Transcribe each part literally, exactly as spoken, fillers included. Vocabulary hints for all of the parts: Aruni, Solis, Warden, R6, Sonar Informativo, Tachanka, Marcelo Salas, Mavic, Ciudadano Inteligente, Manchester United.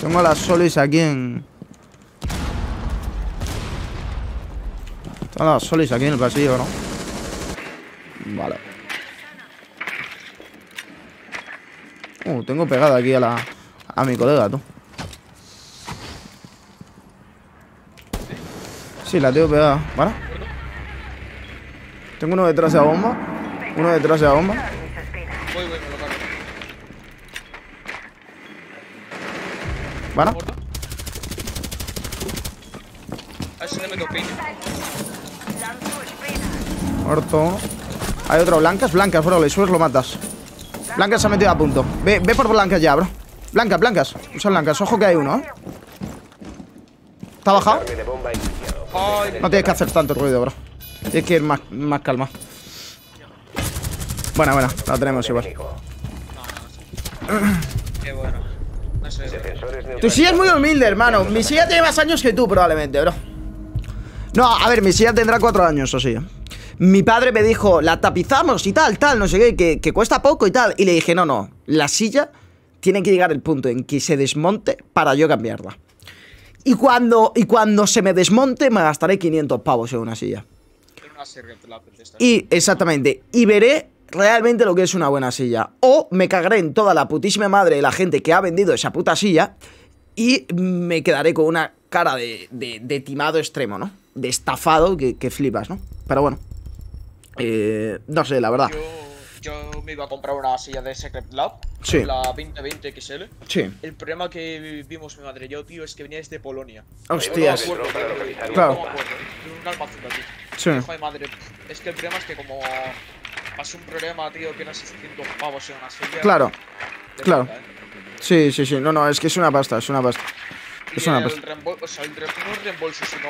Tengo las Solis aquí en... Están las Solis aquí en el pasillo, ¿no? Vale. Uh, tengo pegada aquí a la... A mi colega, tú. Sí, la tengo pegada. ¿Vale? Tengo uno detrás de la bomba. Uno detrás de la bomba. Voy, voy, me lo cargo. ¿Vale? Muerto. Hay otro. Blancas, blancas, bro. Le subes, lo matas. Blancas se ha metido a punto. Ve, ve por blancas ya, bro. Blancas, blancas. Usa blancas. Ojo que hay uno, ¿eh? ¿Está bajado? No tienes que hacer tanto ruido, bro. Tienes que ir más, más calma. Buena, buena. La tenemos igual. Qué bueno. Tu silla es muy humilde, hermano. Mi silla tiene más años que tú, probablemente, bro. No, a ver, mi silla tendrá cuatro años, o sí. Mi padre me dijo, la tapizamos y tal, tal, no sé qué, que, que cuesta poco y tal. Y le dije, no, no, la silla tiene que llegar el punto en que se desmonte para yo cambiarla. Y cuando, y cuando se me desmonte me gastaré quinientos pavos en una silla. Y, exactamente, y veré realmente lo que es una buena silla. O me cagaré en toda la putísima madre de la gente que ha vendido esa puta silla y me quedaré con una cara de, de, de timado extremo, ¿no? De estafado que, que flipas, ¿no? Pero bueno, eh, no sé, la verdad. Yo, yo me iba a comprar una silla de Secret Lab, sí. La veinte veinte equis ele. Sí. El problema que vimos mi madre y yo, tío, es que venía desde Polonia. Hostias. Yo no me acuerdo, tío, tío, claro. Yo no me acuerdo, un almacén aquí. Sí. Hijo de madre, es que el problema es que como... Es un problema, tío, que no se sienten pavos en una silla. Claro, claro. Plata, ¿eh? Sí, sí, sí. No, no, es que es una pasta, es una pasta. Es y una pasta. O sea, el reembolso, no el reembolso, sino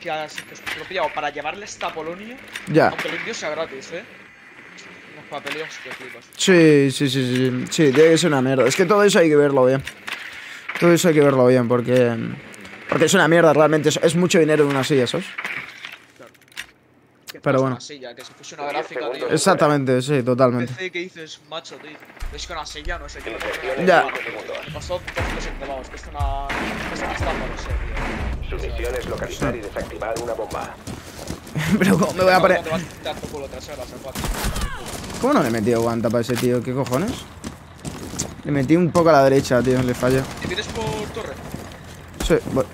que has expropiado para llevarle hasta Polonia. Ya. Aunque el envío sea gratis, ¿eh? Unos papeleos que flipas. Sí, sí, sí, sí. Sí, tiene que ser una mierda. Es que todo eso hay que verlo bien. Todo eso hay que verlo bien, porque. Porque es una mierda, realmente. Es, es mucho dinero en una silla, ¿sabes? Pero bueno, silla, que si fuese una gráfica, tío. Exactamente, sí, totalmente. P C que dices, macho, tío. Es que una silla no es el que me ya. Pasó doscientos sesenta pavos, que es una. Es una estafa, no sé, tío. Su misión es localizar y desactivar una bomba. Pero, ¿cómo me voy a poner? ¿Cómo no le he metido guanta para ese tío? ¿Qué cojones? Le metí un poco a la derecha, tío, le falló. ¿Te vienes por torre? Sí, voy.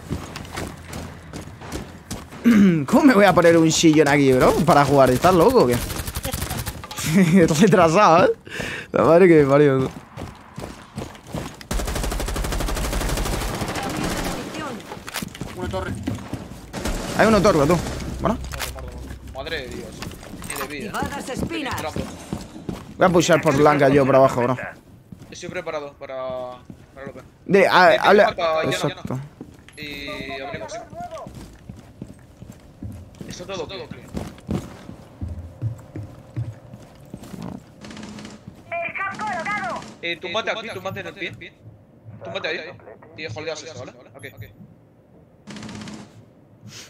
¿Cómo me voy a poner un sillón aquí, bro? Para jugar, ¿estás loco o qué? Estás retrasado, ¿eh? La madre que me parió. Una torre. Hay uno torre, tú. Bueno. Madre de Dios. Ni de vida. Voy a pushar por blanca yo por abajo, bro. Estoy preparado para... Para lo que... Habla... Exacto. Y... abrimos. Eso todo, todo clean. Eh, tumbate aquí, tumbate en el pie. Tumbate ahí. Tío, holdeas eso, ¿vale? Ok, ok.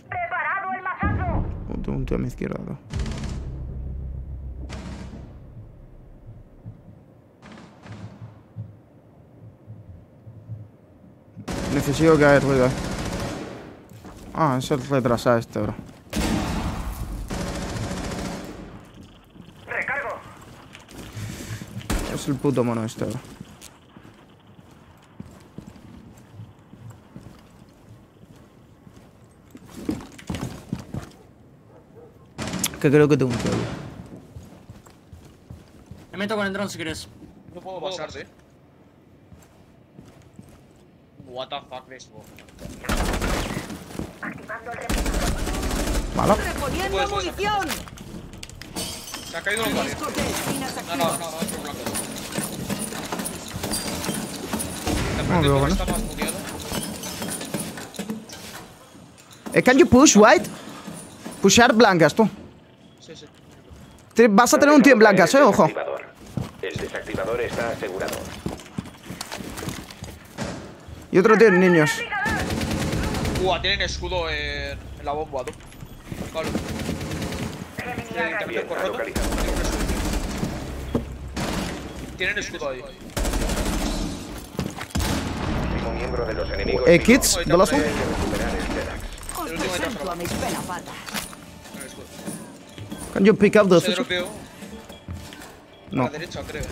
Preparado el masazo. Un tío a mi izquierda, ¿no? Necesito que haga ruido. Ah, eso es retrasado este, bro. Es el puto mono este, bro. Que creo que tengo un juego. Me meto con el dron si quieres. No puedo pasarte, ¿eh? What the fuck, baseball. Activando el repugnador. Malo. Reponiendo munición. Se ha caído el barrio. No, no, no, no, es por blanco. No, pero bueno. Can you push white? Pushar blancas, tú. Sí, sí. Te vas a tener un tío en blancas, eh, ojo. El desactivador está asegurado. Y otro tío en niños. Uah, tienen escudo en la bomba, tú. Vale. Tienen escudo ahí. miembro de los enemigos. Eh, kids, ¿de los últimos? Os presento a mis pelapatas. Can you pick up the switch? No. A la derecha, creo.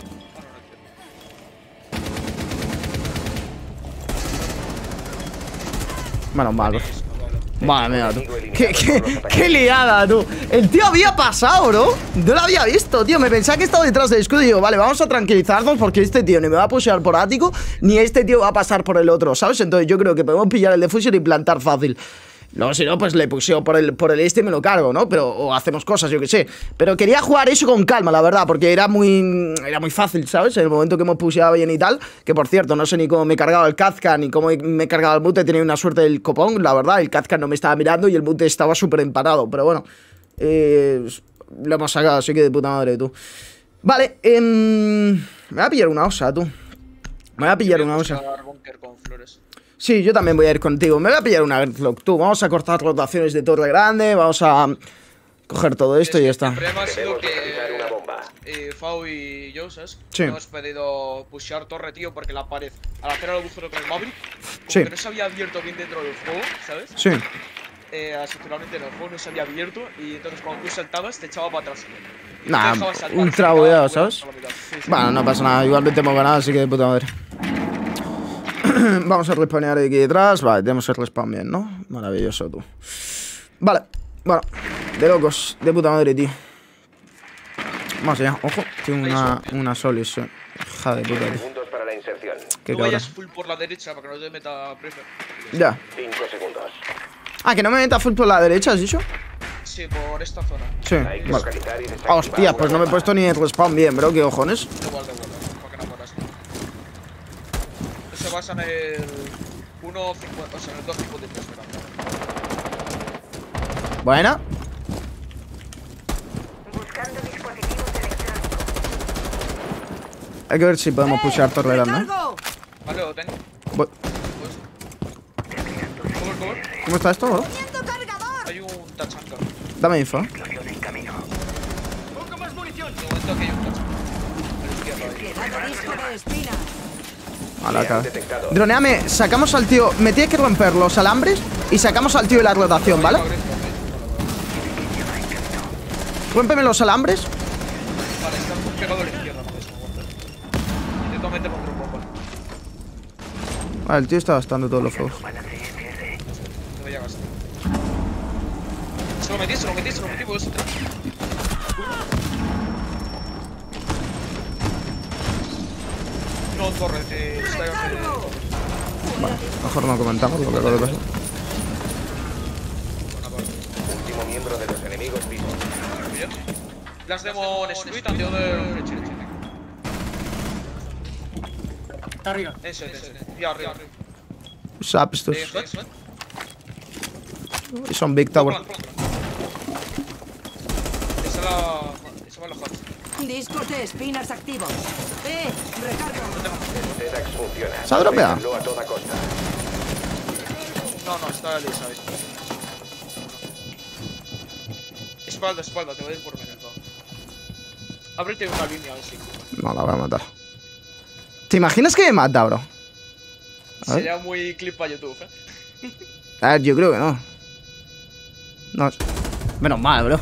Bueno, malo. Madre mía, tú. ¿Qué, qué, qué liada, tú. El tío había pasado, bro. No lo había visto, tío. Me pensaba que estaba detrás del escudo y digo, vale, vamos a tranquilizarnos porque este tío ni me va a pushear por ático, ni este tío va a pasar por el otro, ¿sabes? Entonces yo creo que podemos pillar el defuser y plantar fácil. No, si no, pues le puseo por el, por el este y me lo cargo, ¿no? Pero o hacemos cosas, yo qué sé. Pero quería jugar eso con calma, la verdad, porque era muy era muy fácil, ¿sabes? En el momento que hemos puseado bien y tal. Que, por cierto, no sé ni cómo me he cargado el Kazka, ni cómo me he cargado el Mute. He tenido una suerte del copón, la verdad. El Kazka no me estaba mirando y el Mute estaba súper empanado. Pero bueno, eh, lo hemos sacado, así que de puta madre, tú. Vale, eh, me voy a pillar una osa, tú. Me voy a pillar una osa. Sí, yo también voy a ir contigo. Me voy a pillar una Earthlock, tú. Vamos a cortar rotaciones de torre grande. Vamos a coger todo esto y ya está. El problema ha sido que eh, Fau y yo, ¿sabes? Sí. Hemos pedido pushear torre, tío, porque la pared, al hacer el agujero con el Mavic, como sí, que no se había abierto bien dentro del juego, ¿sabes? Sí. Eh, Estructuralmente el juego no se había abierto y entonces cuando tú saltabas te echaba para atrás. Nah, un trabudeado, ¿sabes? Sí, sí. Bueno, no pasa nada. Igualmente hemos ganado, así que de puta madre. Vamos a respawnear aquí detrás. Vale, tenemos el respawn bien, ¿no? Maravilloso, tú. Vale, bueno, de locos, de puta madre, tío. Vamos allá, ojo. Tiene una, una Solis, eh. Hija de puta, tío. Qué cabrón. Ya. Ah, que no me meta full por la derecha, ¿has dicho? Sí, por esta zona. Sí, vale. Hostia, pues no me he puesto ni el respawn bien, bro. ¿Qué cojones? Se basa en el uno cincuenta, o sea, en el dos cincuenta y tres. Buena. Buscando dispositivos electrónicos. Hay que ver si podemos pushar torre grande. Vale, lo tengo. Voy. ¿Cómo está esto, bro? Hay un Tachanka. Dame info. Explosión en camino. Pongo más munición. De momento que hay un Tachanka. Droneame, sacamos al tío. Me tienes que romper los alambres y sacamos al tío de la rotación, ¿vale? Rómpeme los alambres. Vale, está pegado a la izquierda. Intento meter por un poco. Vale, el tío está gastando todos los fuegos. Se lo metí, se lo metí, se lo metí, pues. Torre, eh, está en el... Bueno, mejor no comentamos lo que acaba de pasar. Último miembro de los enemigos vivos. Las demo en Street, tío, del Chile. Arriba. Eso, eso, y arriba. Sap estos. Y son Big Tower. Esa es la... Esa va la hot. Discos de espinas activos. Eh, recarga. ¿Se ha dropeado? No, no, está lisa. Espalda, espalda, te voy a ir por menos. Ábrete una línea, así. No, la voy a matar. ¿Te imaginas que me mata, bro? Sería muy clip para YouTube, ¿eh? A ver, yo creo que no. No. Menos mal, bro.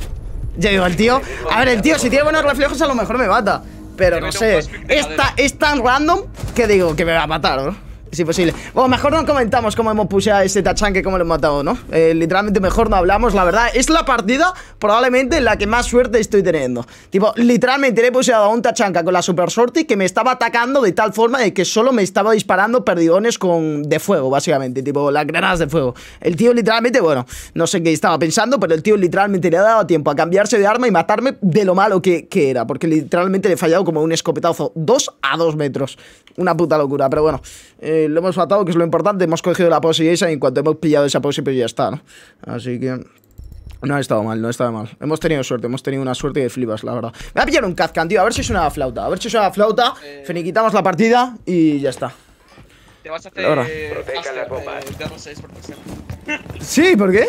Ya digo, el tío. A ver, el tío, si tiene buenos reflejos, a lo mejor me mata. Pero no sé. Esta, es tan random que digo que me va a matar, ¿no? Es imposible. Bueno, mejor no comentamos cómo hemos pusheado a ese Tachanka, cómo lo hemos matado, ¿no? Eh, literalmente, mejor no hablamos. La verdad, es la partida probablemente en la que más suerte estoy teniendo. Tipo, literalmente le he pusheado a un Tachanka con la Super Sortie que me estaba atacando de tal forma de que solo me estaba disparando perdigones con de fuego, básicamente. Tipo, las granadas de fuego. El tío, literalmente, bueno, no sé qué estaba pensando, pero el tío literalmente le ha dado tiempo a cambiarse de arma y matarme de lo malo que, que era. Porque literalmente le he fallado como un escopetazo. Dos a dos metros. Una puta locura, pero bueno. Eh, Lo hemos matado, que es lo importante. Hemos cogido la posi esa y en cuanto hemos pillado esa posi, pues ya está, ¿no? Así que no ha estado mal, no ha estado mal. Hemos tenido suerte, hemos tenido una suerte de flipas, la verdad. Me voy a pillar un Kazkan, tío, a ver si suena la flauta. A ver si suena la flauta, eh... finiquitamos la partida y ya está. Te vas a hacer... Ahora. Protejan las bombas. Sí, ¿por qué?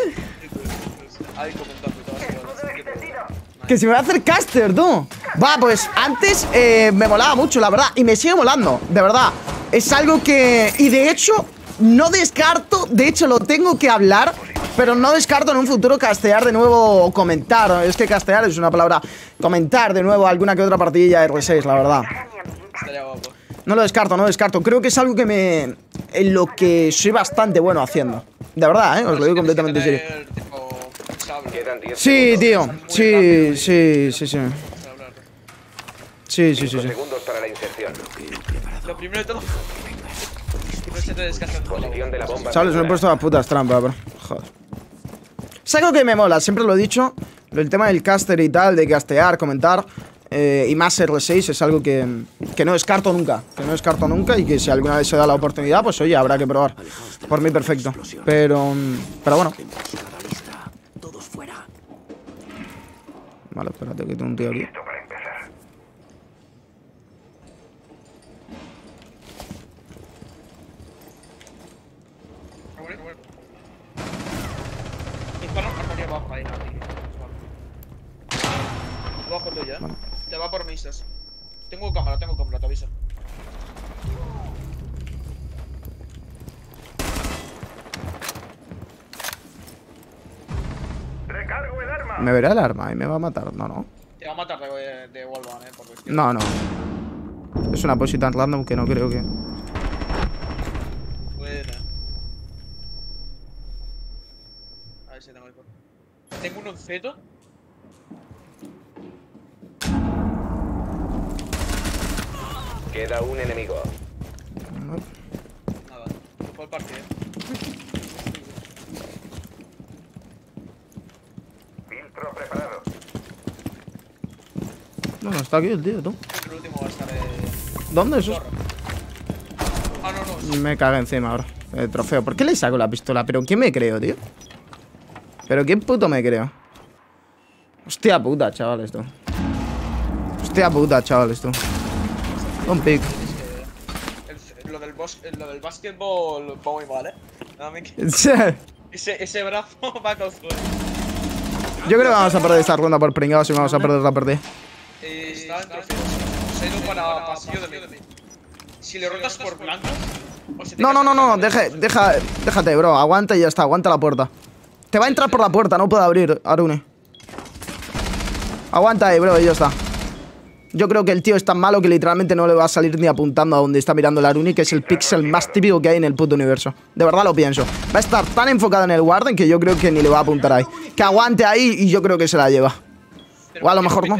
Que se me va a hacer caster, tú. Va, pues antes eh, me molaba mucho, la verdad. Y me sigue molando, de verdad. Es algo que... Y de hecho, No descarto, de hecho lo tengo que hablar, pero no descarto en un futuro castear de nuevo o comentar. Es que castear es una palabra. Comentar de nuevo alguna que otra partidilla de R seis, la verdad. No lo descarto, no lo descarto. Creo que es algo que me... en lo que soy bastante bueno haciendo. De verdad, ¿eh? Os lo digo completamente en serio. Sí, tío. Sí, sí, sí, sí. Sí, sí, sí, sí. Lo primero de todo... Solis, me he puesto las putas trampas, bro. Joder. Es algo que me mola, siempre lo he dicho. El tema del caster y tal, de castear, comentar eh, y más R seis es algo que, que no descarto nunca. Que no descarto nunca y que si alguna vez se da la oportunidad, pues oye, habrá que probar. Por mí perfecto, pero, pero bueno. Vale, espérate que tengo un teoría. Abajo tuyo, eh. Vale. Te va por misas. Tengo cámara, tengo cámara, te aviso. Recargo el arma. Me verá el arma y me va a matar, no, no. Te va a matar de, de Warden, eh. Porque... No, no. Es una posición tan random que no creo que. Buena. A ver si tengo el por. Tengo un objeto. Queda un enemigo. Nada, por parte. Filtro preparado. No, no, está aquí el tío, tú. El último va a estar el... ¿Dónde es? Ah, no, no. Me cago encima ahora. El trofeo. ¿Por qué le saco la pistola? ¿Pero quién me creo, tío? ¿Pero quién puto me creo? Hostia puta, chaval, esto. Hostia puta, chaval, esto. Un pick. Lo del, del básquetbol va muy mal, ¿eh? ese, ese brazo va a construir. Yo creo que vamos a perder esta ronda por pringados y vamos a perder la partida. Eh, está en trofeo. Se ha ido para pasillo de mí. Si le rotas por blanco. No, no, no, no. Deja, deja, déjate, bro. Aguanta y ya está. Aguanta la puerta. Te va a entrar por la puerta. No puede abrir, Aruni. Aguanta ahí, bro. Y ya está. Yo creo que el tío es tan malo que literalmente no le va a salir ni apuntando a donde está mirando el Aruni, que es el pixel más típico que hay en el puto universo. De verdad lo pienso. Va a estar tan enfocado en el Warden que yo creo que ni le va a apuntar ahí. Que aguante ahí y yo creo que se la lleva. O a lo mejor no.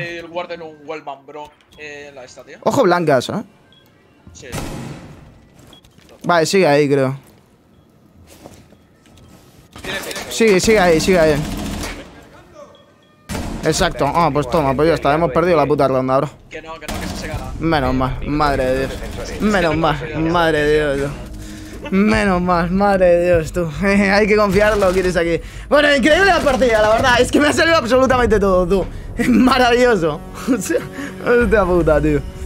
Ojo blancas, ¿eh? Sí. Vale, sigue ahí, creo. Sigue, sigue ahí, sigue ahí. Exacto, ah, oh, pues toma, pues ya está, hemos perdido la puta ronda, bro. Que no, que no, que eso se gana. Menos mal, madre de Dios. Menos mal, madre de Dios. Menos mal, madre de Dios, tú. Hay que confiarlo, quieres aquí. Bueno, increíble la partida, la verdad. Es que me ha salido absolutamente todo, tú. Maravilloso. Hostia puta, tío.